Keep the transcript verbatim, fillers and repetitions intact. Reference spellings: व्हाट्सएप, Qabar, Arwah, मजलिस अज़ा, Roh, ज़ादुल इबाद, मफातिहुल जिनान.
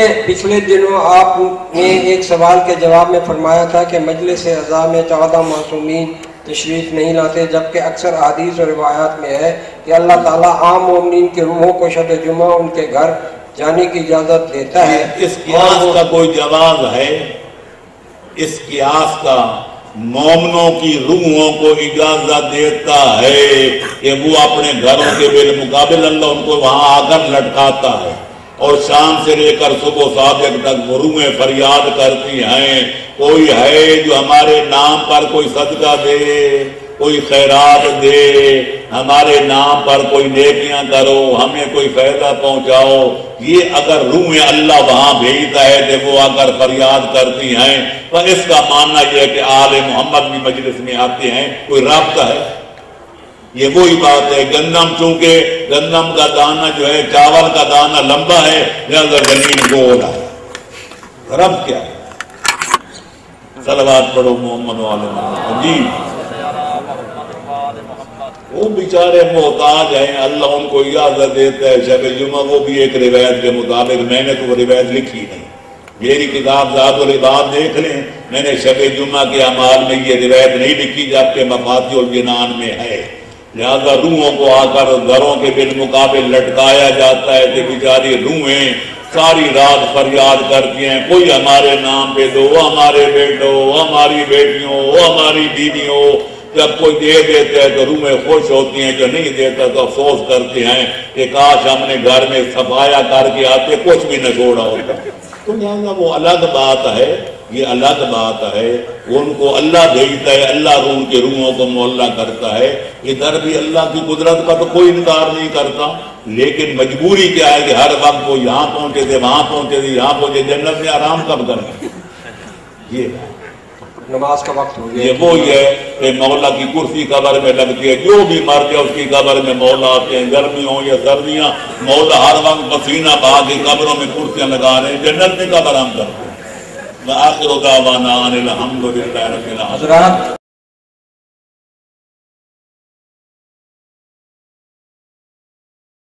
पिछले पिछले दिनों आपने एक सवाल के जवाब में फरमाया था कि मजलिस अज़ा में चौदह मासूमीन तशरीफ़ नहीं लाते, जबकि अक्सर हदीस और रिवायात में है कि अल्लाह ताला आम मोमिन की रूहों को शब जुमा उनके घर जाने की इजाज़त देता है। इस कियास का कोई जवाब है? इस कियास का मोमनों की रूहों को इजाज़त देता है कि वो अपने घरों के बिलमुकाबिल अल्लाह उनको वहाँ आकर लटकाता है और शाम से लेकर सुबह सादिक तक रूहें फरियाद करती हैं, कोई है जो हमारे नाम पर कोई सदका दे, कोई खैरात दे, हमारे नाम पर कोई नेकियां करो, हमें कोई फायदा पहुंचाओ। ये अगर रूहें अल्लाह वहाँ भेजता है तो वो आकर फरियाद करती हैं। पर इसका मानना यह है कि आले मोहम्मद भी मजलिस में आते हैं, कोई राब्ता है? ये वही बात है। गंदम चूंकि गंदम का दाना जो है, चावल का दाना लंबा है, जमीन गोल है। रब क्या है? सलवात पढ़ो मोहम्मद वाले मोहम्मद जी। वो बेचारे मोहताज हैं, अल्लाह उनको इजाजत देता है शब जुमा। वो भी एक रिवायत के मुताबिक, मैंने तो वो रिवायत लिखी नहीं, मेरी किताब ज़ादुल इबाद देख लें, मैंने शब जुमा के अमाल में ये रिवायत नहीं लिखी, जबकि मफातिहुल जिनान में है। लिहाजा रूहों को आकर घरों के बिलमुकाबिल लटकाया जाता है कि बेचारी रूहें सारी रात फरियाद करती हैं, कोई हमारे नाम पे दो, हमारे बेटो, हमारी बेटियों, हमारी बीवियों। जब कोई दे देता है तो रूहें खुश होती हैं, जो नहीं देता तो अफसोस करते हैं कि काश हमने घर में सफाया करके आते, कुछ भी न छोड़ा होता। तो लिहाजा वो अलग बात है, ये अलग बात है। उनको अल्लाह भेजता है, अल्लाह उनके रूहों को मुअल्ला करता है। इधर भी अल्लाह की कुदरत का तो कोई इनकार नहीं करता, लेकिन मजबूरी क्या है कि हर वक्त वो यहाँ पहुंचे थे, वहां पहुंचे थे, यहाँ पहुंचे। जन्नत में आराम कब करना? ये नमाज का वक्त हो गया। ये वो ये कि मौला की कुर्सी कब्र में लगती है, जो भी मर जाए उसकी कब्र में मौला आते हैं। गर्मी हो या सर्दियाँ, मौला हर वक्त पसीना बहा के कब्रों में कुर्सियाँ लगा रहे हैं। जन्नत में कब आराम करते हैं? आखिर दावाना अनिल हम्दुलिल्लाह रब्बिल आलमीन।